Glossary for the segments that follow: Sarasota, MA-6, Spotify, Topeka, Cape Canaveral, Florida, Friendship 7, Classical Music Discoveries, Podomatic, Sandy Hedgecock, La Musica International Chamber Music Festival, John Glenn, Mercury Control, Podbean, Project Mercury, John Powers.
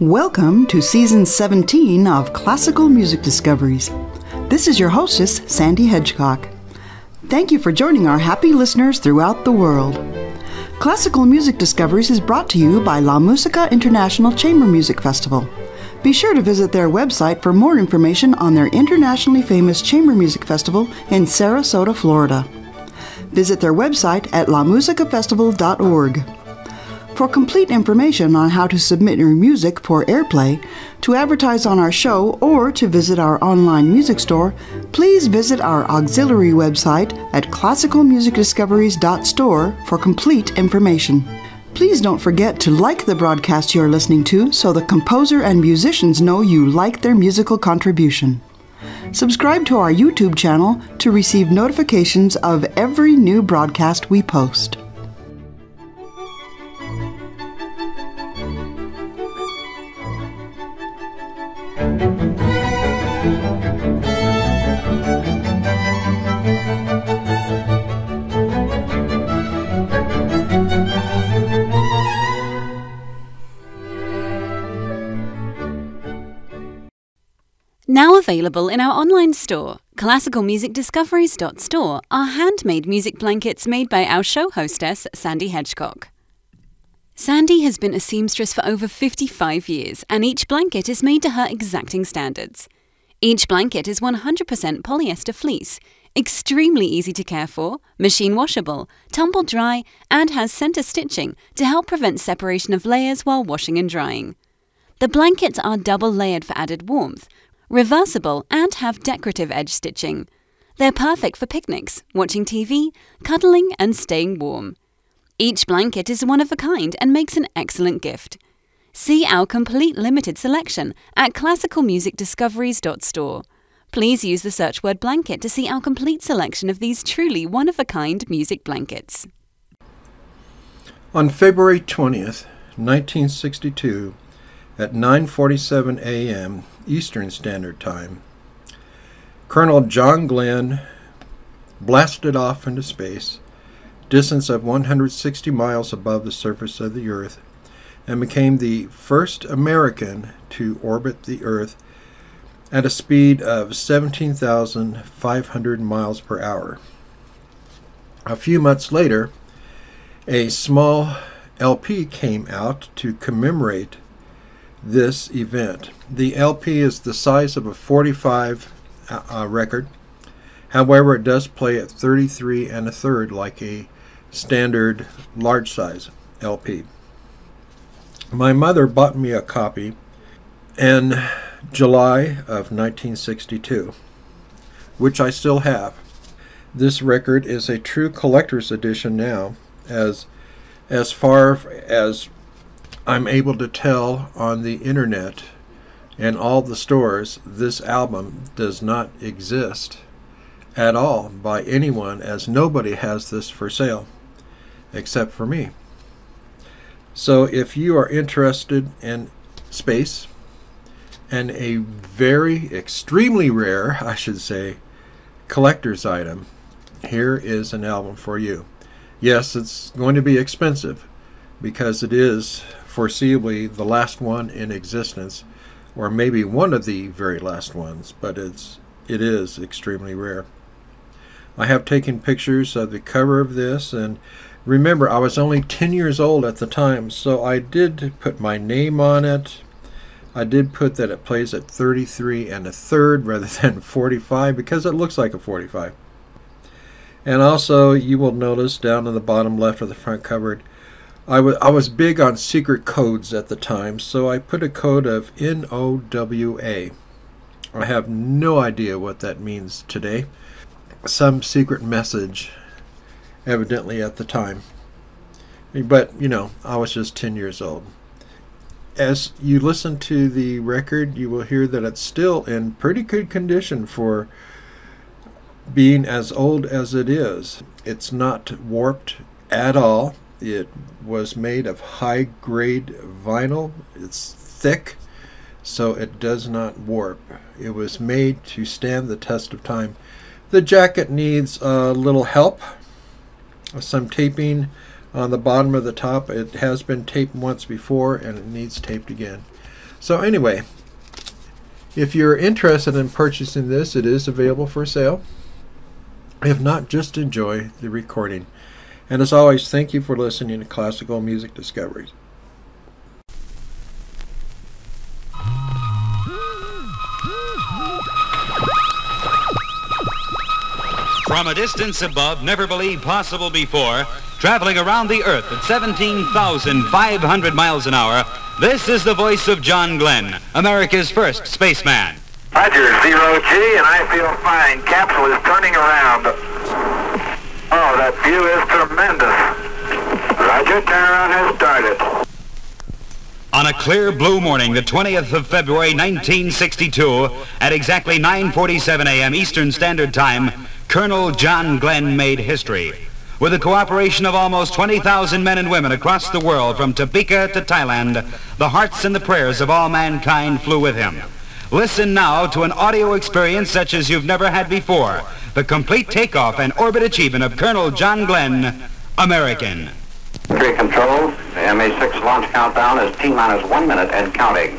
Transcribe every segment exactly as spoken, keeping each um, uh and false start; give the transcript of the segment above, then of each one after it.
Welcome to Season seventeen of Classical Music Discoveries. This is your hostess, Sandy Hedgecock. Thank you for joining our happy listeners throughout the world. Classical Music Discoveries is brought to you by La Musica International Chamber Music Festival. Be sure to visit their website for more information on their internationally famous chamber music festival in Sarasota, Florida. Visit their website at la musica festival dot org. For complete information on how to submit your music for airplay, to advertise on our show, or to visit our online music store, please visit our auxiliary website at classical music discoveries dot store for complete information. Please don't forget to like the broadcast you are listening to so the composer and musicians know you like their musical contribution. Subscribe to our YouTube channel to receive notifications of every new broadcast we post. Now available in our online store, classical music discoveries dot store, are handmade music blankets made by our show hostess, Sandy Hedgecock. Sandy has been a seamstress for over fifty-five years, and each blanket is made to her exacting standards. Each blanket is one hundred percent polyester fleece, extremely easy to care for, machine washable, tumble dry, and has center stitching to help prevent separation of layers while washing and drying. The blankets are double layered for added warmth, reversible, and have decorative edge stitching. They're perfect for picnics, watching T V, cuddling, and staying warm. Each blanket is one of a kind and makes an excellent gift. See our complete limited selection at classical music discoveries dot store. Please use the search word blanket to see our complete selection of these truly one-of-a-kind music blankets. On February twentieth, nineteen sixty-two, at nine forty-seven a m Eastern Standard Time, Colonel John Glenn blasted off into space, distance of one hundred sixty miles above the surface of the Earth, and became the first American to orbit the Earth at a speed of seventeen thousand five hundred miles per hour. A few months later, a small L P came out to commemorate this event. The L P is the size of a forty-five uh, record. However, it does play at thirty-three and a third like a standard large size L P. My mother bought me a copy in July of nineteen sixty-two, which I still have. This record is a true collector's edition now, as as far as I'm able to tell on the internet and all the stores. This album does not exist at all by anyone, as nobody has this for sale except for me. So if you are interested in space and a very extremely rare, I should say, collector's item, here is an album for you. Yes, it's going to be expensive because it is foreseeably the last one in existence, or maybe one of the very last ones, but it's it is extremely rare. I have taken pictures of the cover of this, and remember, I was only ten years old at the time, so I did put my name on it. I did put that it plays at thirty-three and a third rather than forty-five, because it looks like a forty-five. And also, you will notice down in the bottom left of the front cover, I was big on secret codes at the time, so I put a code of N O W A. I have no idea what that means today. Some secret message, evidently, at the time. But, you know, I was just ten years old. As you listen to the record, you will hear that it's still in pretty good condition for being as old as it is. It's not warped at all. It was made of high-grade vinyl. It's thick, so it does not warp. It was made to stand the test of time. The jacket needs a little help, some taping on the bottom of the top. It has been taped once before, and it needs taped again. So anyway, if you're interested in purchasing this, it is available for sale. If not, just enjoy the recording. And as always, thank you for listening to Classical Music Discoveries. From a distance above, never believed possible before, traveling around the earth at seventeen thousand five hundred miles an hour, this is the voice of John Glenn, America's first spaceman. Roger, zero G, and I feel fine. Capsule is turning around. Oh, that view is tremendous. Roger, turnaround has started. On a clear blue morning, the twentieth of February, nineteen sixty-two, at exactly nine forty-seven a m Eastern Standard Time, Colonel John Glenn made history. With the cooperation of almost twenty thousand men and women across the world, from Topeka to Thailand, the hearts and the prayers of all mankind flew with him. Listen now to an audio experience such as you've never had before. The complete takeoff and orbit achievement of Colonel John Glenn, American. Mercury Control, M A six launch countdown is T minus one minute and counting.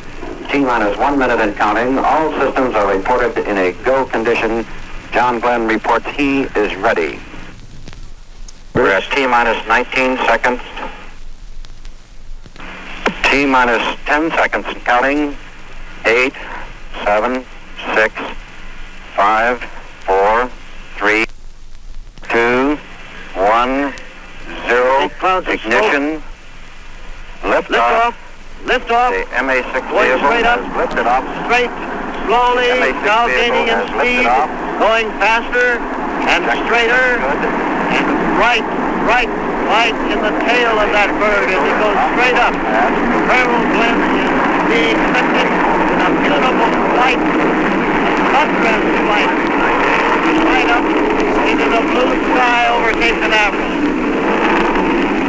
T minus one minute and counting. All systems are reported in a go condition. John Glenn reports he is ready. We're at T minus nineteen seconds. T minus ten seconds and counting. Eight, seven, six, five, four, three, two, one, zero. Ignition. Lift, lift off. off. Lift off. The M A six going straight up. Lifted off. Straight. Slowly. Now gaining in speed. Going faster and straighter. And right, right, right in the tail of that bird as it goes straight up. Colonel Glenn is the expected in a beautiful flight. Updraft flight. Right up into the blue sky over Cape Canaveral.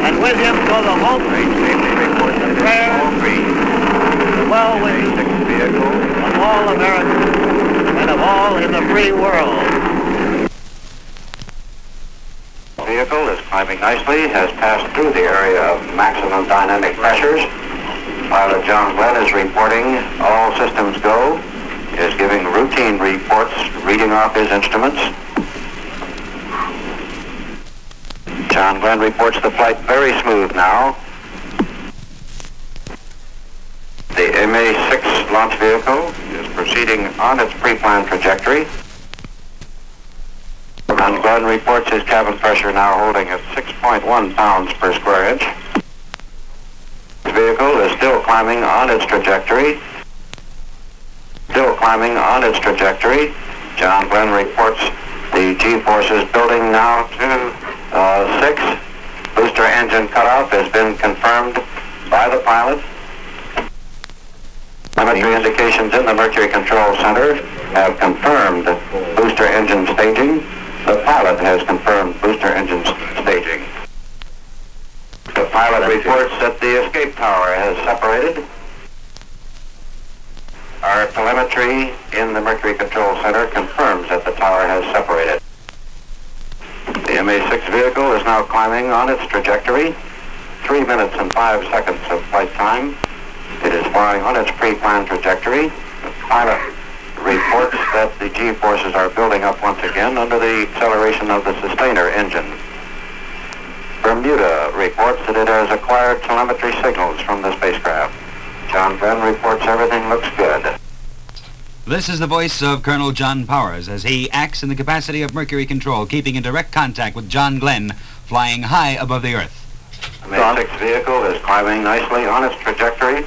And with him go the hope, the prayer, the well-wishes of all Americans and of all in the free world. The vehicle is climbing nicely, has passed through the area of maximum dynamic pressures. Pilot John Glenn is reporting all systems go, is giving routine reports, reading off his instruments. John Glenn reports the flight very smooth now. The M A six launch vehicle is proceeding on its pre-planned trajectory. John Glenn reports his cabin pressure now holding at six point one pounds per square inch. The vehicle is still climbing on its trajectory. Still climbing on its trajectory. John Glenn reports the G-forces building now to... Uh, six, booster engine cutoff has been confirmed by the pilot. Telemetry indications in the Mercury Control Center have confirmed booster engine staging. The pilot has confirmed booster engine staging. The pilot reports that the escape tower has separated. Our telemetry in the Mercury Control Center confirms that the tower has separated. The M A six vehicle is now climbing on its trajectory. Three minutes and five seconds of flight time. It is flying on its pre-planned trajectory. The pilot reports that the G-forces are building up once again under the acceleration of the sustainer engine. Bermuda reports that it has acquired telemetry signals from the spacecraft. John Glenn reports everything looks good. This is the voice of Colonel John Powers as he acts in the capacity of Mercury Control, keeping in direct contact with John Glenn, flying high above the Earth. The M A six vehicle is climbing nicely on its trajectory.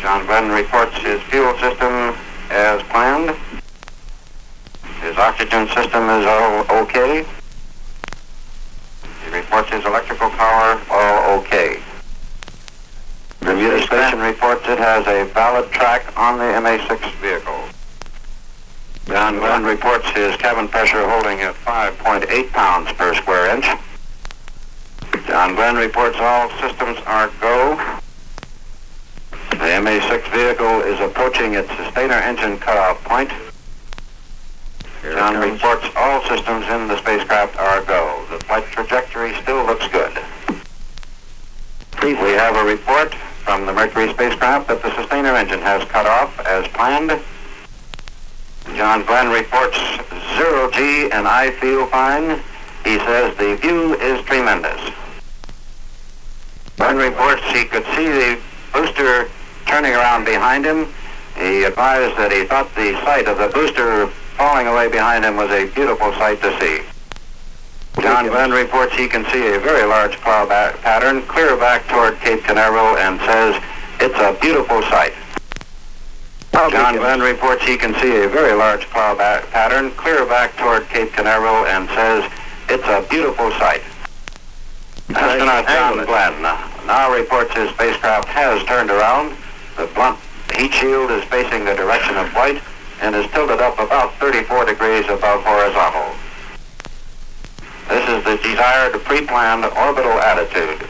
John Glenn reports his fuel system as planned. His oxygen system is all okay. He reports his electrical power all okay. Bermuda Station reports it has a valid track on the M A six vehicle. John Glenn reports his cabin pressure holding at five point eight pounds per square inch. John Glenn reports all systems are go. The M A six vehicle is approaching its sustainer engine cutoff point. John reports all systems in the spacecraft are go. The flight trajectory still looks good. We have a report. from the Mercury spacecraft that the sustainer engine has cut off as planned. John Glenn reports zero G and I feel fine. He says the view is tremendous. Glenn reports he could see the booster turning around behind him. He advised that he thought the sight of the booster falling away behind him was a beautiful sight to see. John Glenn reports he can see a very large cloud pattern clear back toward Cape Canaveral and says it's a beautiful sight. John Glenn reports he can see a very large cloud pattern clear back toward Cape Canaveral and says it's a beautiful sight. Astronaut John Glenn now reports his spacecraft has turned around. The blunt heat shield is facing the direction of light and is tilted up about thirty-four degrees above horizontal. This is the desired pre-planned orbital attitude.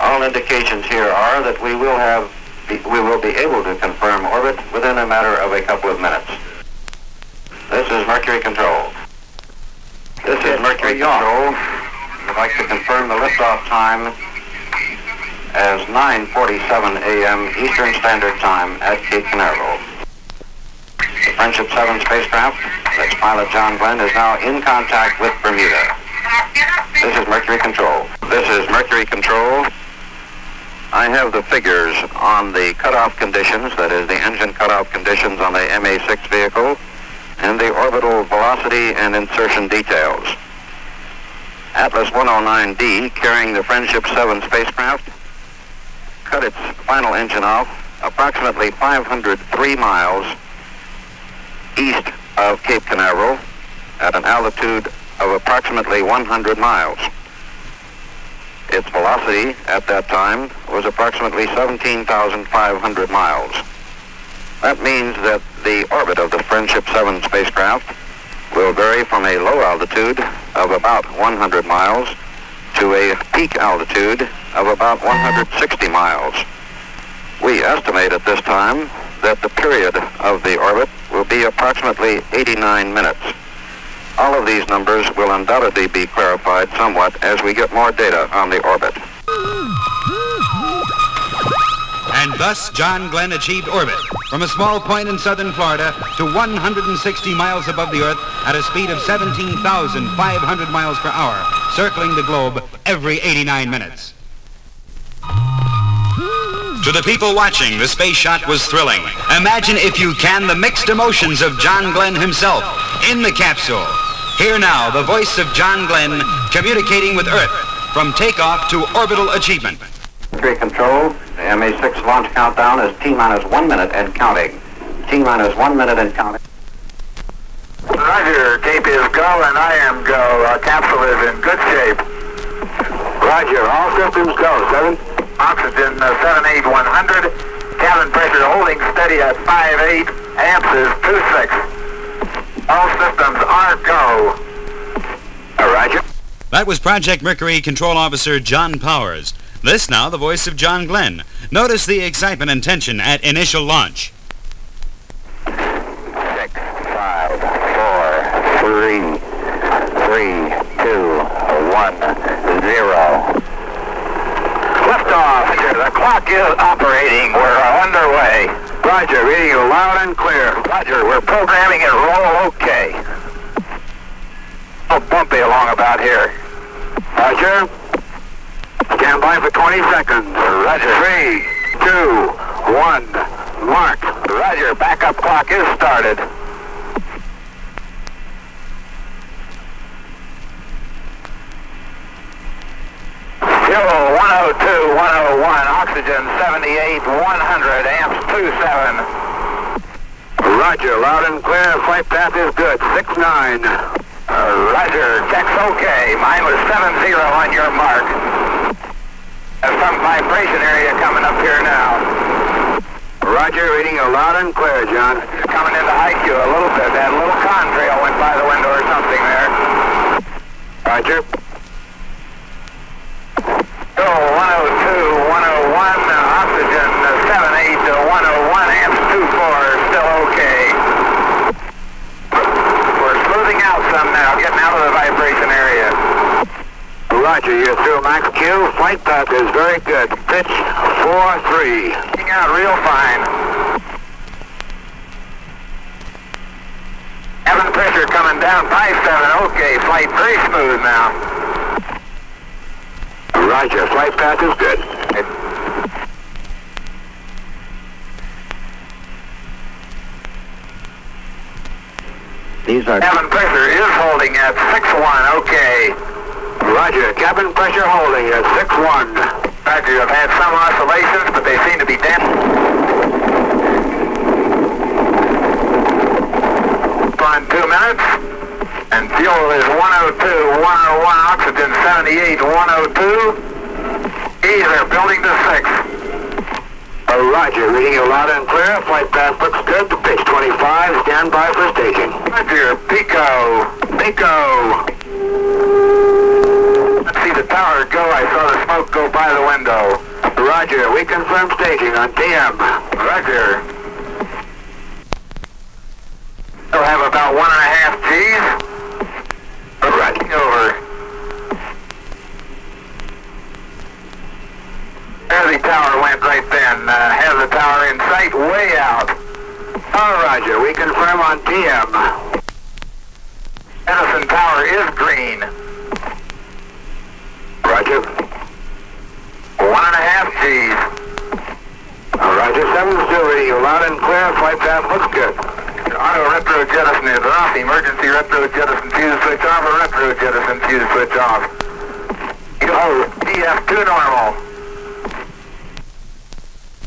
All indications here are that we will have we will be able to confirm orbit within a matter of a couple of minutes. This is Mercury Control. This is Mercury Control. I'd like to confirm the liftoff time as nine forty-seven a m Eastern Standard Time at Cape Canaveral. The Friendship seven spacecraft, its pilot John Glenn, is now in contact with Bermuda. This is Mercury Control. This is Mercury Control. I have the figures on the cutoff conditions, that is the engine cutoff conditions on the M A six vehicle, and the orbital velocity and insertion details. Atlas one oh nine D, carrying the Friendship seven spacecraft, cut its final engine off approximately five hundred three miles east of Cape Canaveral at an altitude of approximately one hundred miles. Its velocity at that time was approximately seventeen thousand five hundred miles. That means that the orbit of the Friendship seven spacecraft will vary from a low altitude of about one hundred miles to a peak altitude of about one hundred sixty miles. We estimate at this time that the period of the orbit will be approximately eighty-nine minutes. All of these numbers will undoubtedly be clarified somewhat as we get more data on the orbit. And thus John Glenn achieved orbit from a small point in southern Florida to one hundred sixty miles above the Earth at a speed of seventeen thousand five hundred miles per hour, circling the globe every eighty-nine minutes. To the people watching, the space shot was thrilling. Imagine, if you can, the mixed emotions of John Glenn himself in the capsule. Here now, the voice of John Glenn communicating with Earth from takeoff to orbital achievement. Mercury Control, the M A six launch countdown is T-minus one minute and counting. T-minus one minute and counting. Roger, Cape is go and I am go. Our capsule is in good shape. Roger, all systems go, seven. Oxygen uh, seven eight one hundred, cabin pressure holding steady at five eight, amps is two six. All systems are go. Uh, Roger. That was Project Mercury Control Officer John Powers. This now, the voice of John Glenn. Notice the excitement and tension at initial launch. Six, five, four, three, three, two, one, zero. Liftoff. The clock is operating. We're underway. Roger, reading you loud and clear. Roger, we're programming and roll okay. Oh, bumpy along about here. Roger. Stand by for twenty seconds. Roger. Three, two, one, mark. Roger, backup clock is started. one oh two, one oh one, oxygen seventy-eight, one hundred, amps two seven. Roger, loud and clear, flight path is good, six nine. Uh, roger, check's okay, mine was seven zero on your mark. There's some vibration area coming up here now. Roger, reading you loud and clear, John. It's coming in to hike you a little bit, that little contrail went by the window or something there. Roger. one oh two, one oh one, oxygen seven eight, one oh one, amps two four, still okay. We're smoothing out some now, getting out of the vibration area. Roger, you're through max Q. Flight path is very good. Pitch four three. Hang out real fine. Having pressure coming down by seven. Okay, flight very smooth now. Roger, flight path is good. It These are cabin pressure is holding at six one, okay. Roger, cabin pressure holding at six one. Roger, I've had some oscillations, but they seem to be damp. On two minutes, and fuel is one oh two, one oh one, oxygen seventy-eight, one oh two. E's are building to six. Oh, Roger, reading you loud and clear, flight path looks good. Pitch twenty-five, stand by for staging. Roger, Pico, Pico. Let's see the tower go, I saw the smoke go by the window. Roger, we confirm staging on T M. Roger. We'll have about one and a half G's. Roger. Over. There the tower went right then. Uh, have the tower in sight, way out. Oh, Roger, we confirm on T M. Edison Tower is green. Roger. One and a half G's. Oh, Roger, seven two, reading you loud and clear, flight path looks good. Auto retro jettison is off, emergency retro jettison fuse switch off, or retro jettison fuse switch off. Oh, D F two normal.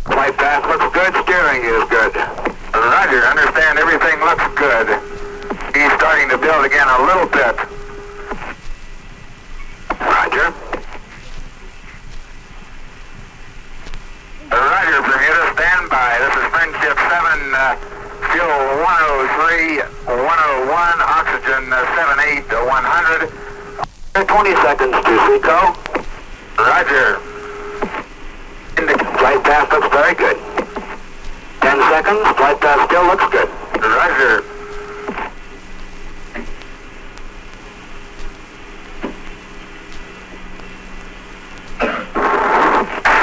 Flight path looks good, steering is good. Roger, understand everything looks good. He's starting to build again a little bit. Roger. Roger, Bermuda, stand by. This is Friendship seven, uh, fuel one oh three, one oh one, oxygen uh, seventy-eight, one hundred. twenty seconds to Seco. Roger. Flight path looks very good. ten seconds, flight path still looks good. Roger.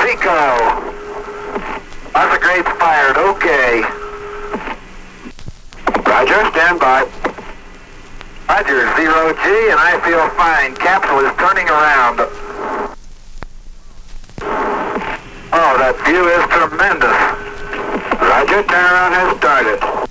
Seco. That's a great fired, okay. Roger, stand by. Roger, zero G, and I feel fine. Capsule is turning around. Oh, that view is tremendous. Roger, turnaround has started.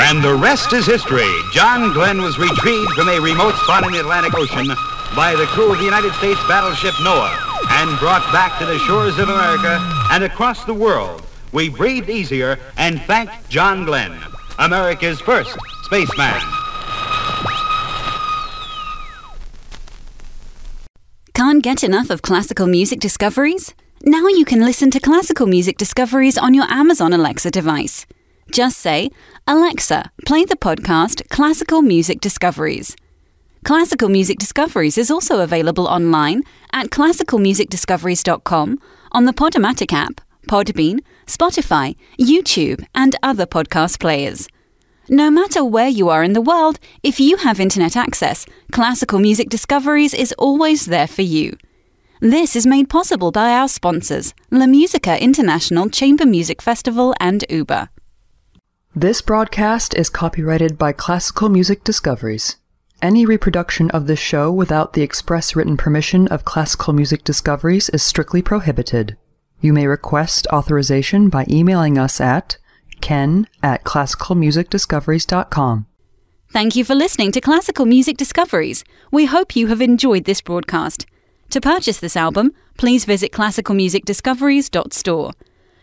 And the rest is history. John Glenn was retrieved from a remote spot in the Atlantic Ocean by the crew of the United States battleship Noah and brought back to the shores of America and across the world. We breathed easier and thanked John Glenn, America's first spaceman. Can't get enough of classical music discoveries? Now you can listen to classical music discoveries on your Amazon Alexa device. Just say, Alexa, play the podcast Classical Music Discoveries. Classical Music Discoveries is also available online at classical music discoveries dot com, on the Podomatic app, Podbean, Spotify, YouTube, and other podcast players. No matter where you are in the world, if you have internet access, Classical Music Discoveries is always there for you. This is made possible by our sponsors, La Musica International Chamber Music Festival and Uber. This broadcast is copyrighted by Classical Music Discoveries. Any reproduction of this show without the express written permission of Classical Music Discoveries is strictly prohibited. You may request authorization by emailing us at ken at classical music discoveries dot com. Thank you for listening to Classical Music Discoveries. We hope you have enjoyed this broadcast. To purchase this album, please visit classical music discoveries dot store.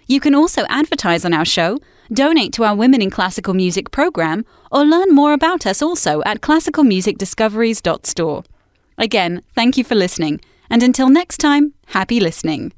You can also advertise on our show, donate to our Women in Classical Music program, or learn more about us also at classical music discoveries dot store. Again, thank you for listening, and until next time, happy listening.